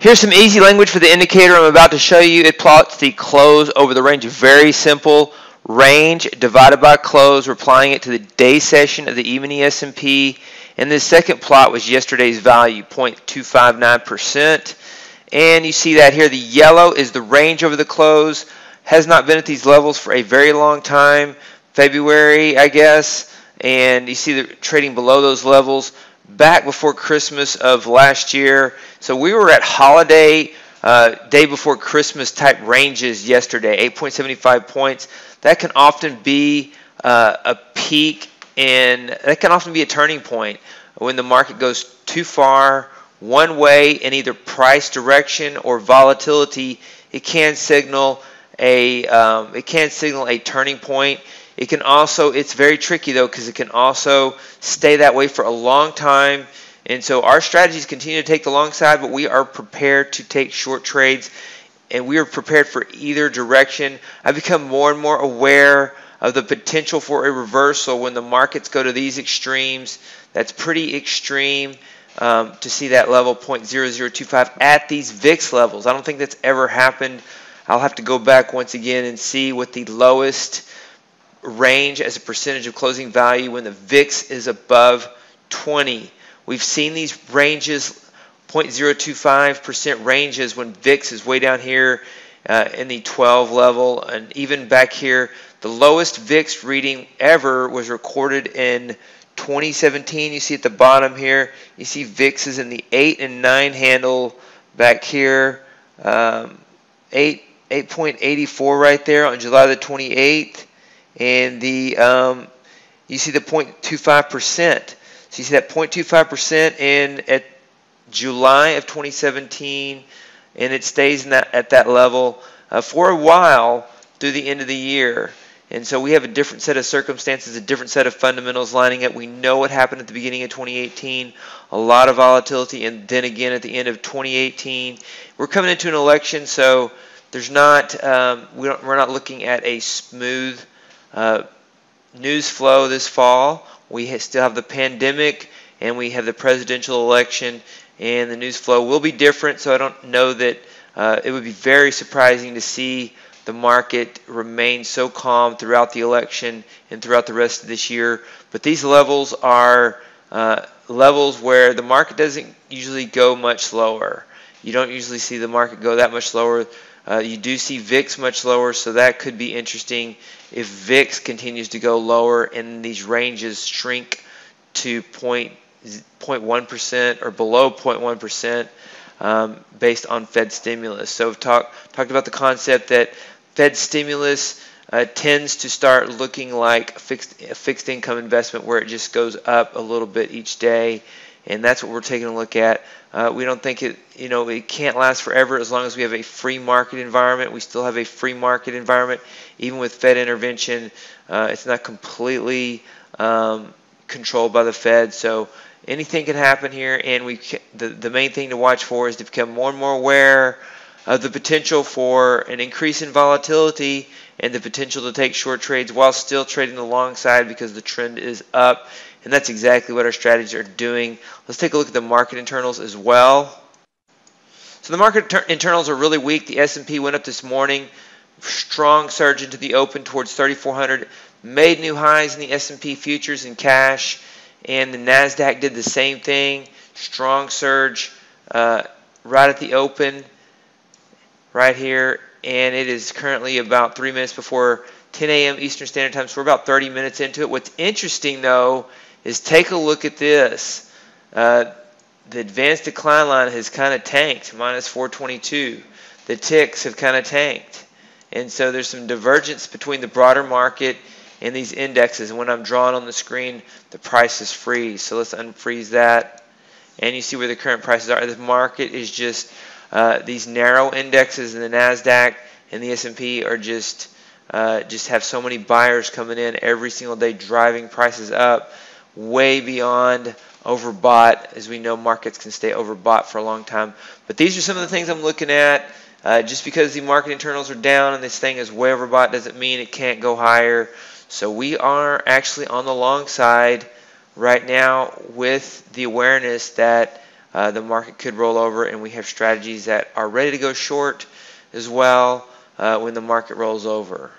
Here's some easy language for the indicator I'm about to show you. It plots the close over the range. Very simple. Range divided by close. We're applying it to the day session of the E-mini S&P. And this second plot was yesterday's value, 0.259%. And you see that here. The yellow is the range over the close. Has not been at these levels for a very long time. February, I guess. And you see the trading below those levels. Back before Christmas of last year, so we were at holiday day before Christmas type ranges yesterday, 8.75 points. That can often be a peak, and that can often be a turning point when the market goes too far one way in either price direction or volatility. It can signal a turning point. It can also, it's very tricky though, because it can also stay that way for a long time. And so our strategies continue to take the long side, but we are prepared to take short trades, and we are prepared for either direction. I've become more and more aware of the potential for a reversal when the markets go to these extremes. That's pretty extreme to see that level 0.0025 at these VIX levels. I don't think that's ever happened. I'll have to go back once again and see what the lowest range as a percentage of closing value when the VIX is above 20. We've seen these ranges, 0.025% ranges, when VIX is way down here in the 12 level, and even back here. The lowest VIX reading ever was recorded in 2017. You see at the bottom here, you see VIX is in the 8 and 9 handle back here, 8.84 right there on July the 28th. And the you see the 0.25%. So you see that 0.25% in at July of 2017, and it stays in that, at that level for a while through the end of the year. And so we have a different set of circumstances, a different set of fundamentals lining up. We know what happened at the beginning of 2018, a lot of volatility, and then again at the end of 2018. We're coming into an election, so there's not we're not looking at a smooth news flow this fall. We still have the pandemic, and we have the presidential election, and the news flow will be different. So I don't know that it would be very surprising to see the market remain so calm throughout the election and throughout the rest of this year. But these levels are levels where the market doesn't usually go much lower. You don't usually see the market go that much lower. You do see VIX much lower, so that could be interesting if VIX continues to go lower and these ranges shrink to 0.1% or below 0.1% based on Fed stimulus. So I've talked about the concept that Fed stimulus tends to start looking like a fixed income investment, where it just goes up a little bit each day. And that's what we're taking a look at. We don't think it, you know, it can't last forever as long as we have a free market environment. We still have a free market environment, even with Fed intervention. It's not completely controlled by the Fed. So anything can happen here. And the main thing to watch for is to become more and more aware of the potential for an increase in volatility and the potential to take short trades while still trading the long side, because the trend is up. And that's exactly what our strategies are doing. Let's take a look at the market internals as well. So the market internals are really weak. The S&P went up this morning. Strong surge into the open towards 3,400. Made new highs in the S&P futures and cash. And the Nasdaq did the same thing. Strong surge right at the open right here. And it is currently about 3 minutes before 10 a.m. Eastern Standard Time. So we're about 30 minutes into it. What's interesting, though, is take a look at this. The advanced decline line has kind of tanked, minus 422. The ticks have kind of tanked. And so there's some divergence between the broader market and these indexes. And when I'm drawing on the screen, the price is freeze. So let's unfreeze that. And you see where the current prices are. The market is just these narrow indexes in the NASDAQ and the S&P are just have so many buyers coming in every single day, driving prices up way beyond overbought. As we know, markets can stay overbought for a long time. But these are some of the things I'm looking at. Just because the market internals are down and this thing is way overbought doesn't mean it can't go higher. So we are actually on the long side right now, with the awareness that the market could roll over, and we have strategies that are ready to go short as well when the market rolls over.